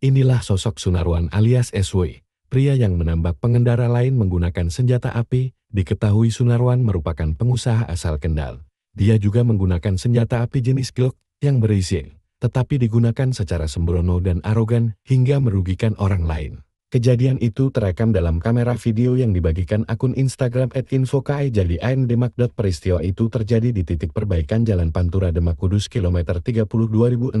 Inilah sosok Sunarwan alias SW, pria yang menambak pengendara lain menggunakan senjata api. Diketahui Sunarwan merupakan pengusaha asal Kendal. Dia juga menggunakan senjata api jenis Glock yang berisi, tetapi digunakan secara sembrono dan arogan hingga merugikan orang lain. Kejadian itu terekam dalam kamera video yang dibagikan akun Instagram @info_kaijadim_demak. Peristiwa itu terjadi di titik perbaikan Jalan Pantura Demak Kudus kilometer 32.650.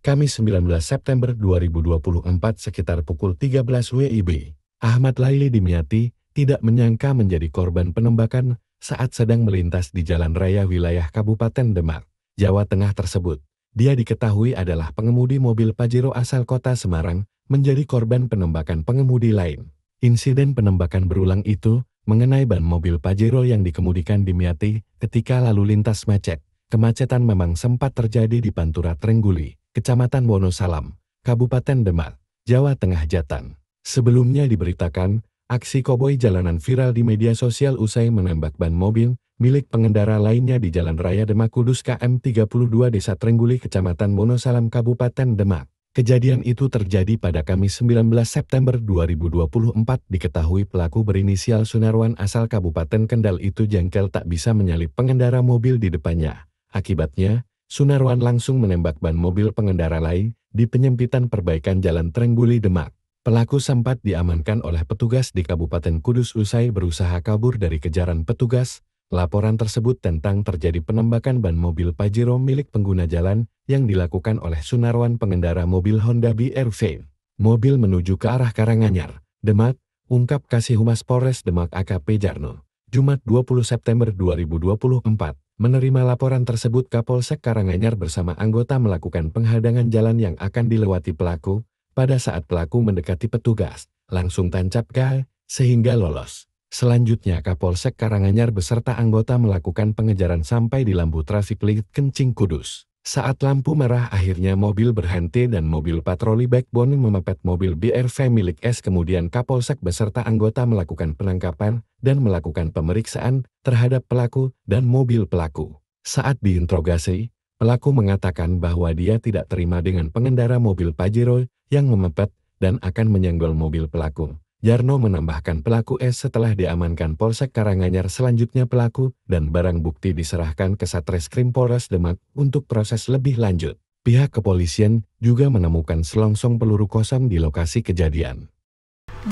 Kamis 19 September 2024 sekitar pukul 13 WIB, Ahmad Laili Dimiyati tidak menyangka menjadi korban penembakan saat sedang melintas di jalan raya wilayah Kabupaten Demak, Jawa Tengah tersebut. Dia diketahui adalah pengemudi mobil Pajero asal kota Semarang, menjadi korban penembakan pengemudi lain. Insiden penembakan berulang itu mengenai ban mobil Pajero yang dikemudikan Dimiyati ketika lalu lintas macet. Kemacetan memang sempat terjadi di Pantura Trengguli, Kecamatan Wonosalam, Kabupaten Demak, Jawa Tengah Jatan. Sebelumnya diberitakan, aksi koboi jalanan viral di media sosial usai menembak ban mobil milik pengendara lainnya di Jalan Raya Demak Kudus KM 32 Desa Trengguli, Kecamatan Wonosalam, Kabupaten Demak. Kejadian itu terjadi pada Kamis 19 September 2024. Diketahui pelaku berinisial Sunarwan asal Kabupaten Kendal itu jengkel tak bisa menyalip pengendara mobil di depannya. Akibatnya, Sunarwan langsung menembak ban mobil pengendara lain di penyempitan perbaikan Jalan Trengguli Demak. Pelaku sempat diamankan oleh petugas di Kabupaten Kudus usai berusaha kabur dari kejaran petugas. Laporan tersebut tentang terjadi penembakan ban mobil Pajero milik pengguna jalan yang dilakukan oleh Sunarwan pengendara mobil Honda BRV. Mobil menuju ke arah Karanganyar, Demak, ungkap Kasihumas Polres Demak AKP Jarno. Jumat 20 September 2024. Menerima laporan tersebut, Kapolsek Karanganyar bersama anggota melakukan penghadangan jalan yang akan dilewati pelaku. Pada saat pelaku mendekati petugas, langsung tancap gas sehingga lolos. Selanjutnya Kapolsek Karanganyar beserta anggota melakukan pengejaran sampai di lampu trafik light Kencing Kudus. Saat lampu merah akhirnya mobil berhenti dan mobil patroli backbone memepet mobil BRV milik S. Kemudian Kapolsek beserta anggota melakukan penangkapan dan melakukan pemeriksaan terhadap pelaku dan mobil pelaku. Saat diinterogasi, pelaku mengatakan bahwa dia tidak terima dengan pengendara mobil Pajero yang memepet dan akan menyenggol mobil pelaku. Jarno menambahkan pelaku S setelah diamankan Polsek Karanganyar. Selanjutnya pelaku dan barang bukti diserahkan ke Satreskrim Polres Demak untuk proses lebih lanjut. Pihak kepolisian juga menemukan selongsong peluru kosong di lokasi kejadian.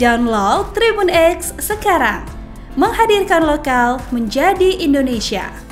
Download Tribun X sekarang, menghadirkan lokal menjadi Indonesia.